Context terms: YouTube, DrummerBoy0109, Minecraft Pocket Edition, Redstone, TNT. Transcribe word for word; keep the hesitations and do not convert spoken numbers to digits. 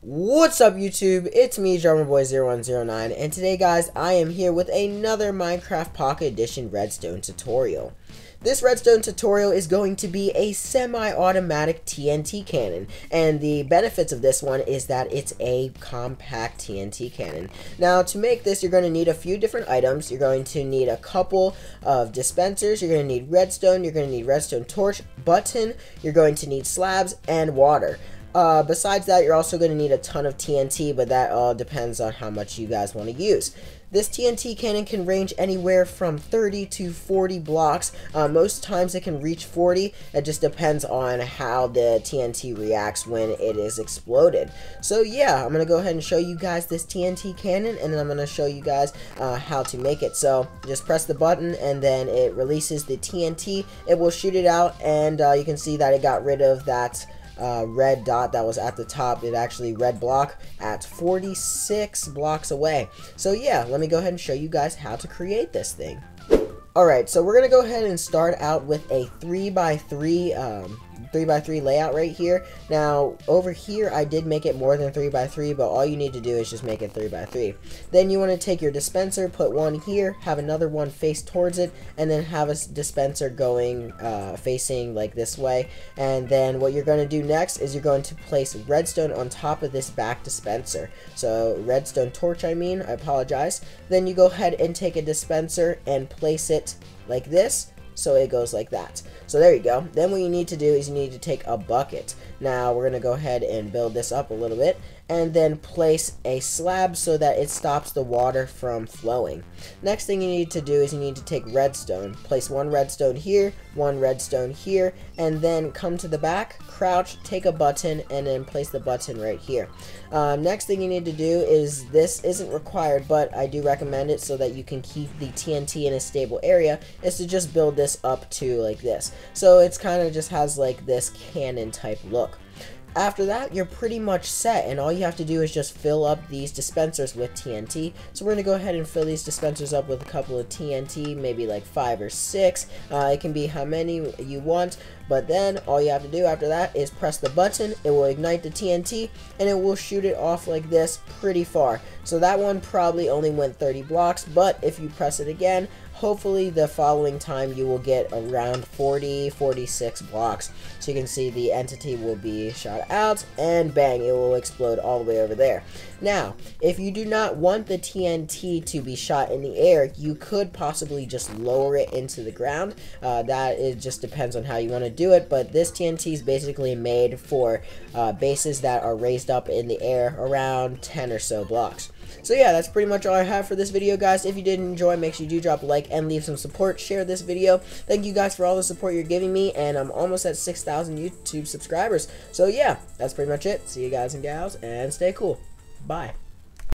What's up YouTube, it's me Drummer Boy zero one zero nine, and today guys I am here with another Minecraft Pocket Edition redstone tutorial. This redstone tutorial is going to be a semi-automatic T N T cannon, and the benefits of this one is that it's a compact T N T cannon. Now to make this, you're going to need a few different items. You're going to need a couple of dispensers, you're going to need redstone, you're going to need redstone torch, button, you're going to need slabs, and water. Uh, besides that, you're also going to need a ton of T N T, but that all depends on how much you guys want to use. This T N T cannon can range anywhere from thirty to forty blocks. Uh, most times it can reach forty. It just depends on how the T N T reacts when it is exploded. So yeah, I'm going to go ahead and show you guys this T N T cannon, and then I'm going to show you guys uh, how to make it. So just press the button and then it releases the T N T. It will shoot it out, and uh, you can see that it got rid of that Uh, red dot that was at the top. It actually red block at forty-six blocks away. So yeah, let me go ahead and show you guys how to create this thing. Alright, so we're gonna go ahead and start out with a three by three um, three by three layout right here. Now over here I did make it more than three by three, but all you need to do is just make it three by three. Then you want to take your dispenser, put one here, have another one face towards it, and then have a dispenser going uh, facing like this way. And then what you're going to do next is you're going to place redstone on top of this back dispenser, so redstone torch I mean, I apologize. Then you go ahead and take a dispenser and place it like this, so it goes like that. So there you go. Then what you need to do is you need to take a bucket. Now we're gonna go ahead and build this up a little bit, and then place a slab so that it stops the water from flowing. Next thing you need to do is you need to take redstone, place one redstone here, one redstone here, and then come to the back, crouch, take a button, and then place the button right here. Uh, next thing you need to do is, this isn't required but I do recommend it so that you can keep the T N T in a stable area, is to just build this up to like this, so it's kind of just has like this cannon type look. After that, you're pretty much set, and all you have to do is just fill up these dispensers with T N T. So we're going to go ahead and fill these dispensers up with a couple of T N T, maybe like five or six. Uh, it can be how many you want, but then all you have to do after that is press the button. It will ignite the T N T, and it will shoot it off like this pretty far. So that one probably only went thirty blocks, but if you press it again, hopefully the following time you will get around forty, forty-six blocks. So you can see the entity will be shot out, and bang, it will explode all the way over there. Now, if you do not want the T N T to be shot in the air, you could possibly just lower it into the ground. Uh, that it just depends on how you want to do it, but this T N T is basically made for uh, bases that are raised up in the air around ten or so blocks. So yeah, that's pretty much all I have for this video, guys. If you did enjoy, make sure you do drop a like and leave some support. Share this video. Thank you guys for all the support you're giving me, and I'm almost at six thousand YouTube subscribers. So yeah, that's pretty much it. See you guys and gals, and stay cool. Bye.